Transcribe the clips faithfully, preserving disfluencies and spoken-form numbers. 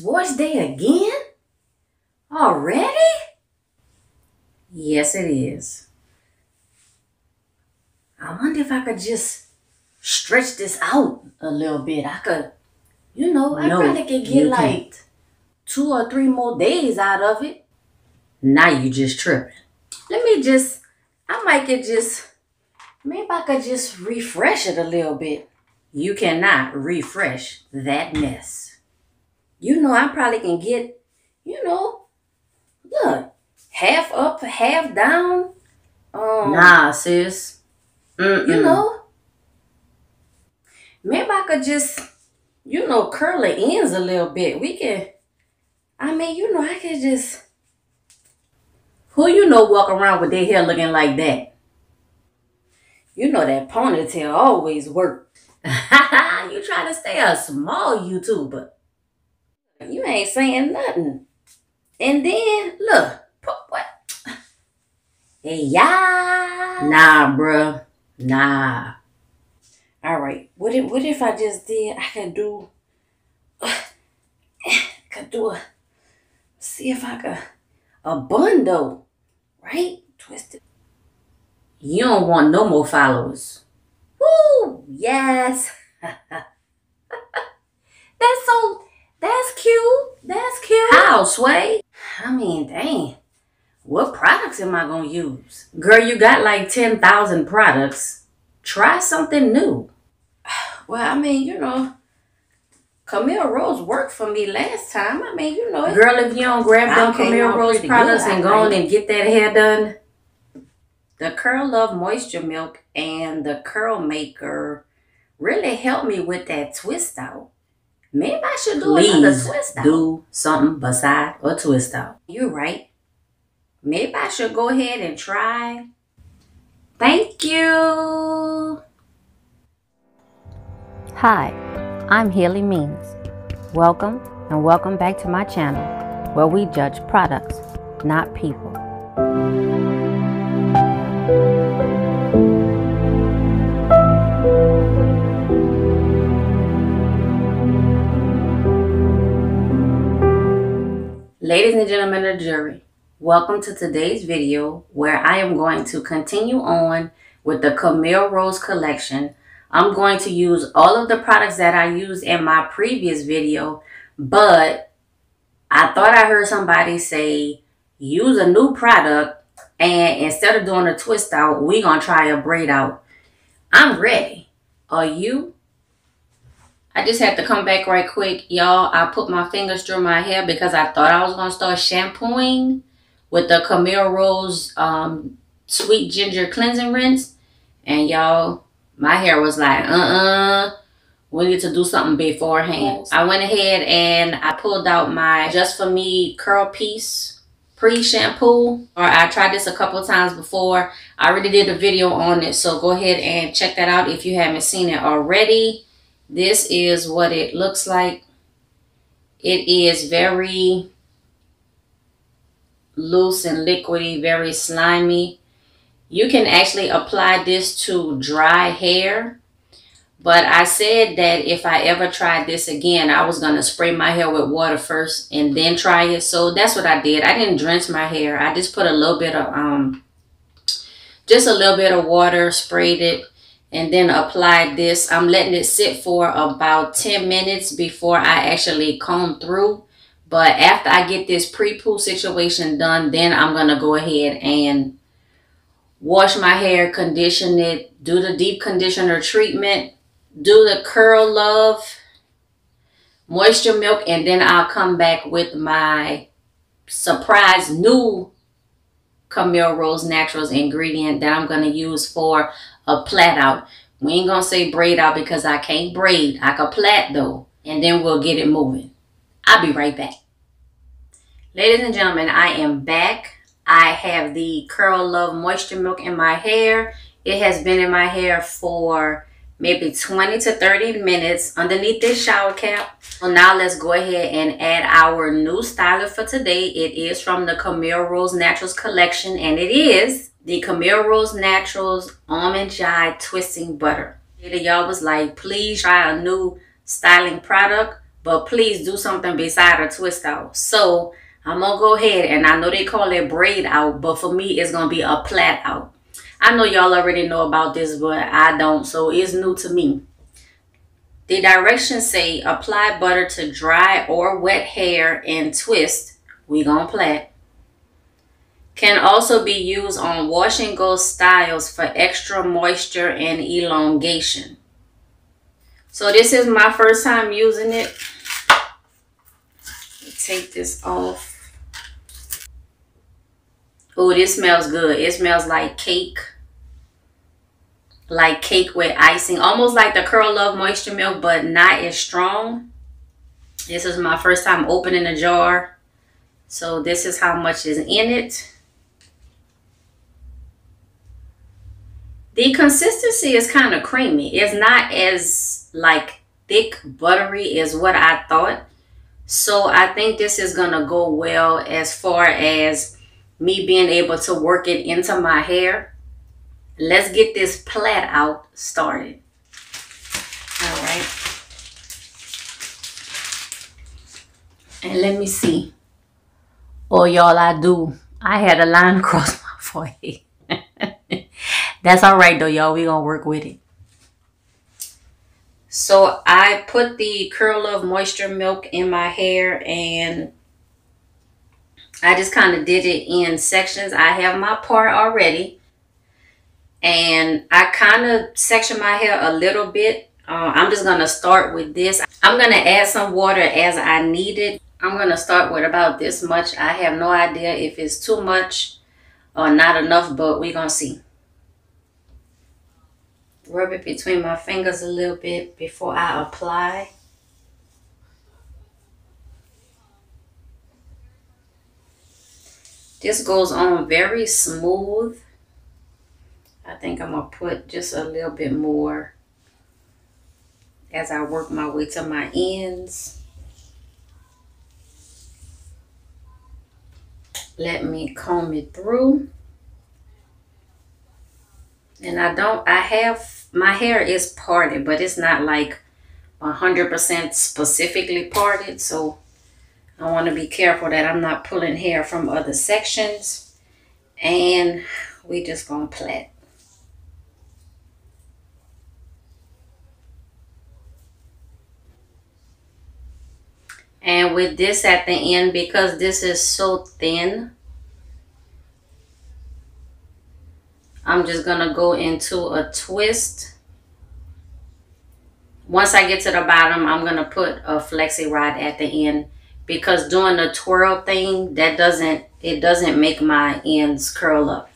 wash day again? Already? Yes, it is. I wonder if I could just stretch this out a little bit. I could, you know, I no, probably could get like can't. two or three more days out of it. Now you just tripping. Let me just, I might could just, maybe I could just refresh it a little bit. You cannot refresh that mess. You know, I probably can get, you know, look, half up, half down. Um, nah, sis. Mm-mm. You know, maybe I could just, you know, curl the ends a little bit. We can, I mean, you know, I could just, who you know walk around with their hair looking like that? You know that ponytail always worked. You trying to stay a small YouTuber. You ain't saying nothing. And then, look, what? Hey, yeah. Nah, bruh. Nah. All right. What if, what if I just did, I could do, uh, could do a, see if I could, a bun though, right? Twist it. You don't want no more followers. Woo! Yes. That's so... That's cute. That's cute. How, Sway? I mean, dang. What products am I going to use? Girl, you got like ten thousand products. Try something new. Well, I mean, you know, Camille Rose worked for me last time. I mean, you know. Girl, if you don't grab them Camille Rose products and go on and get that hair done. The Curl Love Moisture Milk and the Curl Maker really helped me with that twist out. Maybe I should do Please another twist out. do something beside a twist out. You're right. Maybe I should go ahead and try. Thank you. Hi, I'm Healy Means. Welcome and welcome back to my channel where we judge products, not people. Ladies and gentlemen of the jury, welcome to today's video where I am going to continue on with the Camille Rose collection. I'm going to use all of the products that I used in my previous video, but I thought I heard somebody say use a new product and instead of doing a twist out, we're going to try a braid out. I'm ready. Are you? I just had to come back right quick, y'all. I put my fingers through my hair because I thought I was going to start shampooing with the Camille Rose um, Sweet Ginger Cleansing Rinse. And y'all, my hair was like, uh-uh, we need to do something beforehand. I went ahead and I pulled out my Just For Me Curl Peace pre-shampoo. Or I tried this a couple times before. I already did a video on it, so go ahead and check that out if you haven't seen it already. This is what it looks like. It is very loose and liquidy, very slimy. You can actually apply this to dry hair. But I said that if I ever tried this again, I was going to spray my hair with water first and then try it. So that's what I did. I didn't drench my hair. I just put a little bit of, um, just a little bit of water, sprayed it. And then apply this. I'm letting it sit for about ten minutes before I actually comb through. But after I get this pre-poo situation done, then I'm going to go ahead and wash my hair, condition it, do the deep conditioner treatment, do the Curl Love Moisture Milk, and then I'll come back with my surprise new Camille Rose Naturals ingredient that I'm going to use for a plait out. We ain't gonna say braid out because I can't braid. I can plait though, and then we'll get it moving. I'll be right back. Ladies and gentlemen, I am back. I have the Curl Love Moisture Milk in my hair. It has been in my hair for maybe twenty to thirty minutes underneath this shower cap. So now let's go ahead and add our new styler for today. It is from the Camille Rose Naturals collection, and it is the Camille Rose Naturals Almond Jai Twisting Butter. Y'all was like, please try a new styling product, but please do something beside a twist out. So I'm gonna go ahead, and I know they call it braid out, but for me it's gonna be a plait out. I know y'all already know about this, but I don't, so it's new to me. The directions say apply butter to dry or wet hair and twist. We gonna plait. Can also be used on wash and go styles for extra moisture and elongation. So this is my first time using it. Take this off. Oh, this smells good. It smells like cake. Like cake with icing. Almost like the Curl Love Moisture Milk, but not as strong. This is my first time opening a jar. So this is how much is in it. The consistency is kind of creamy. It's not as like thick, buttery as what I thought. So I think this is going to go well as far as me being able to work it into my hair. Let's get this plait out started. All right. And let me see. Oh, y'all, I do. I had a line across my forehead. That's all right, though, y'all. We're going to work with it. So I put the Curl Love Moisture Milk in my hair, and I just kind of did it in sections. I have my part already, and I kind of section my hair a little bit. Uh, I'm just going to start with this. I'm going to add some water as I need it. I'm going to start with about this much. I have no idea if it's too much or not enough, but we're going to see. Rub it between my fingers a little bit before I apply. This goes on very smooth. I think I'm going to put just a little bit more as I work my way to my ends. Let me comb it through. And I don't, I have, my hair is parted, but it's not like one hundred percent specifically parted. So I want to be careful that I'm not pulling hair from other sections. And we just gonna plait. And with this at the end, because this is so thin, I'm just gonna go into a twist. Once I get to the bottom, I'm gonna put a flexi rod at the end, because doing the twirl thing, that doesn't, it doesn't make my ends curl up.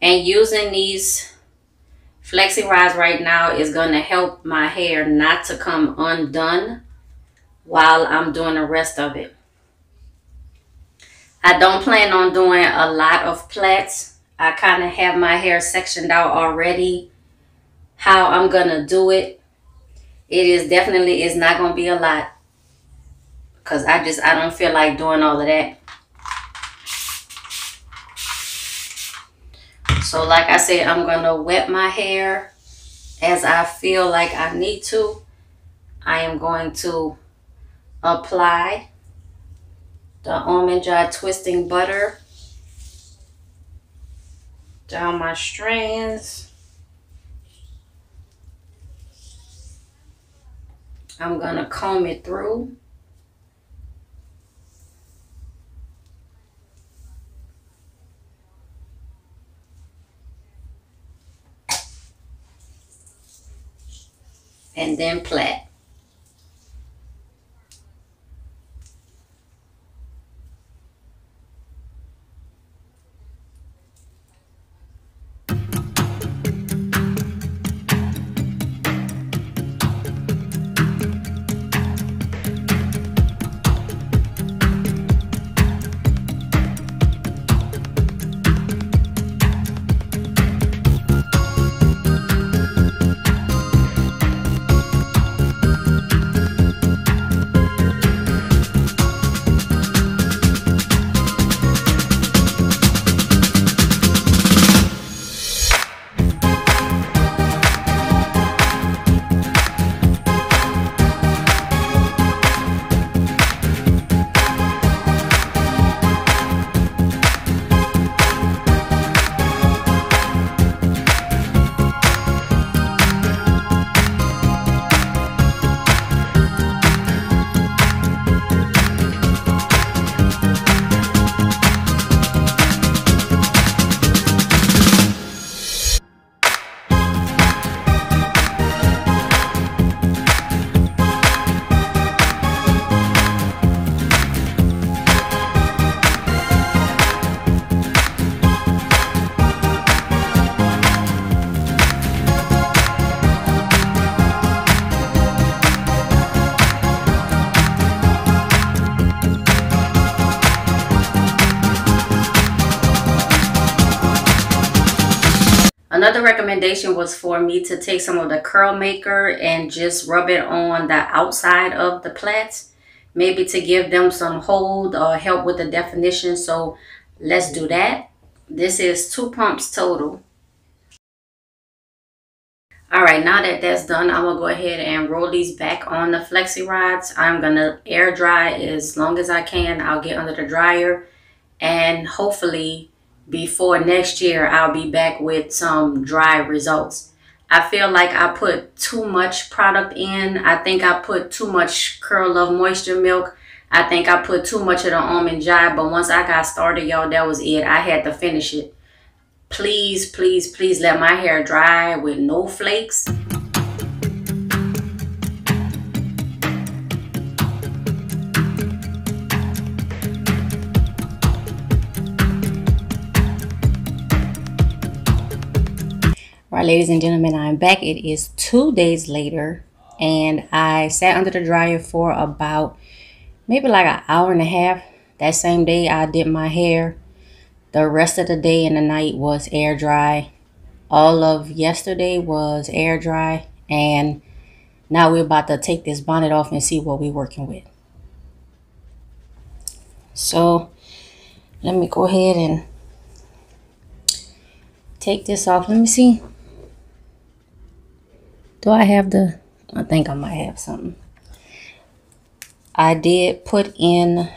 And using these flexi rods right now is gonna help my hair not to come undone while I'm doing the rest of it. I don't plan on doing a lot of plaits. I kind of have my hair sectioned out already. How I'm going to do it, it is definitely, it's not going to be a lot, because I just, I don't feel like doing all of that. So like I said, I'm going to wet my hair as I feel like I need to. I am going to apply the Almond Jai Twisting Butter down my strands. I'm gonna comb it through. And then plait. recommendation was for me to take some of the Curl Maker and just rub it on the outside of the plaits, maybe to give them some hold or help with the definition. So let's do that. This is two pumps total. All right, now that that's done, I'm gonna go ahead and roll these back on the flexi rods. I'm gonna air dry as long as I can. I'll get under the dryer, and hopefully before next year, I'll be back with some dry results. I feel like I put too much product in. I think I put too much Curl Love Moisture Milk. I think I put too much of the Almond Jai, but once I got started, y'all, that was it. I had to finish it. Please, please, please let my hair dry with no flakes. All right, ladies and gentlemen, I'm back. It is two days later, and I sat under the dryer for about maybe like an hour and a half. That same day, I did my hair. The rest of the day and the night was air dry. All of yesterday was air dry, and now we're about to take this bonnet off and see what we're working with. So let me go ahead and take this off. Let me see. Do I have the, I think I might have something. I did put in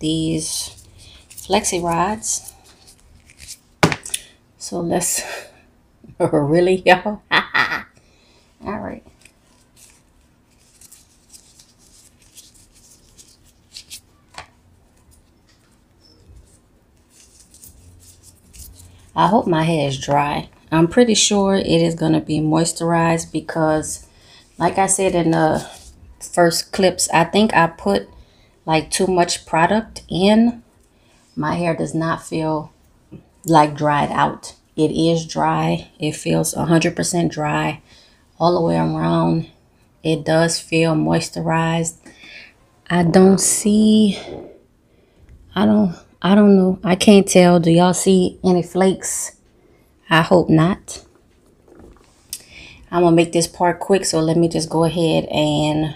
these flexi rods. So let's, really, y'all? All right. I hope my hair is dry. I'm pretty sure it is going to be moisturized because, like I said in the first clips, I think I put like too much product in. My hair does not feel like dried out. It is dry. It feels one hundred percent dry all the way around. It does feel moisturized. I don't see, I don't, I don't know. I can't tell. Do y'all see any flakes? I hope not. I'm gonna make this part quick, so let me just go ahead and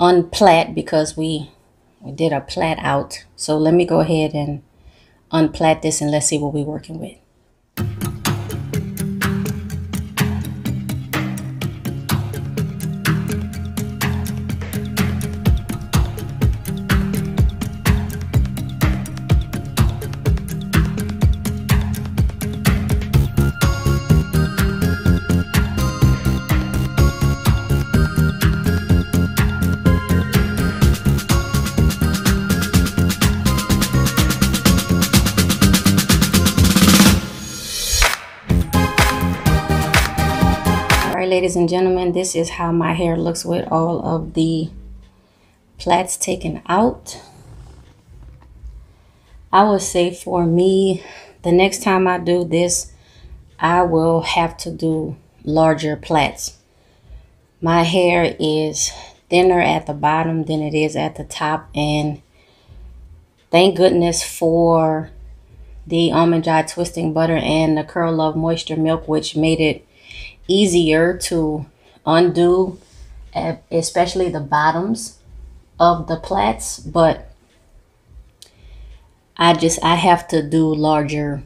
unplait because we, we did a plait out. So let me go ahead and unplait this and let's see what we're working with. Ladies and gentlemen, this is how my hair looks with all of the plaits taken out. I would say for me, the next time I do this, I will have to do larger plaits. My hair is thinner at the bottom than it is at the top, and thank goodness for the Almond Jai Twisting Butter and the Curl Love Moisture Milk, which made it easier to undo, especially the bottoms of the plaits. But I just I have to do larger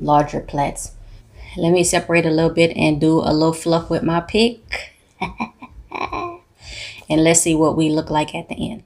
larger plaits. Let me separate a little bit and do a little fluff with my pick and let's see what we look like at the end.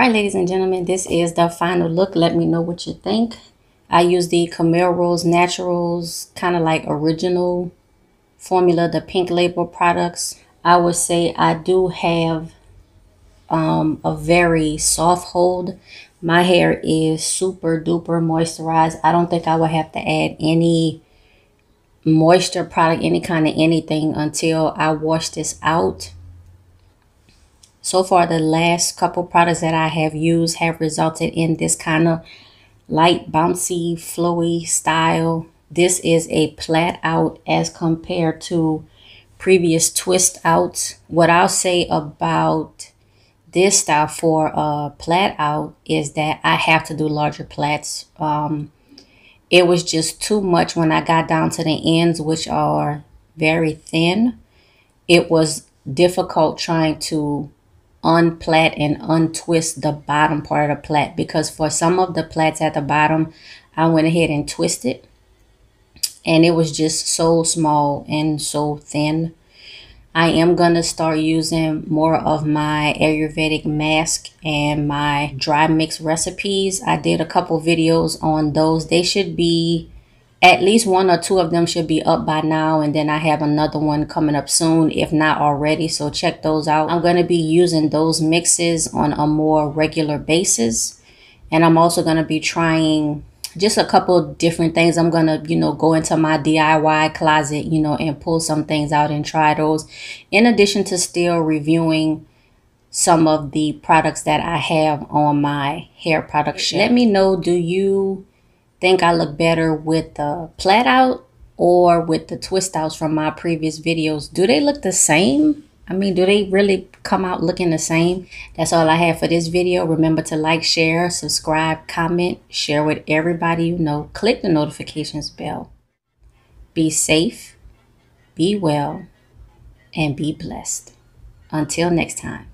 right, ladies and gentlemen, this is the final look. Let me know what you think. I use the Camille Rose Naturals kind of like original formula, the pink label products. I would say I do have um, a very soft hold. My hair is super duper moisturized. I don't think I would have to add any moisture product, any kind of anything, until I wash this out. So far, the last couple products that I have used have resulted in this kind of light, bouncy, flowy style. This is a plait out as compared to previous twist outs. What I'll say about this style for a plait out is that I have to do larger plaits. Um, it was just too much when I got down to the ends, which are very thin. It was difficult trying to unplait and untwist the bottom part of the plait, because for some of the plaits at the bottom, I went ahead and twisted, and it was just so small and so thin. I am gonna start using more of my Ayurvedic mask and my dry mix recipes. I did a couple videos on those. They should be, at least one or two of them should be up by now, and then I have another one coming up soon, if not already, so check those out. I'm going to be using those mixes on a more regular basis, and I'm also going to be trying just a couple different things. I'm going to, you know, go into my D I Y closet, you know, and pull some things out and try those, in addition to still reviewing some of the products that I have on my hair product shelf. Let me know, do you think I look better with the plait out or with the twist outs from my previous videos? Do they look the same? I mean, do they really come out looking the same? That's all I have for this video. Remember to like, share, subscribe, comment, share with everybody you know. Click the notifications bell. Be safe, be well, and be blessed. Until next time.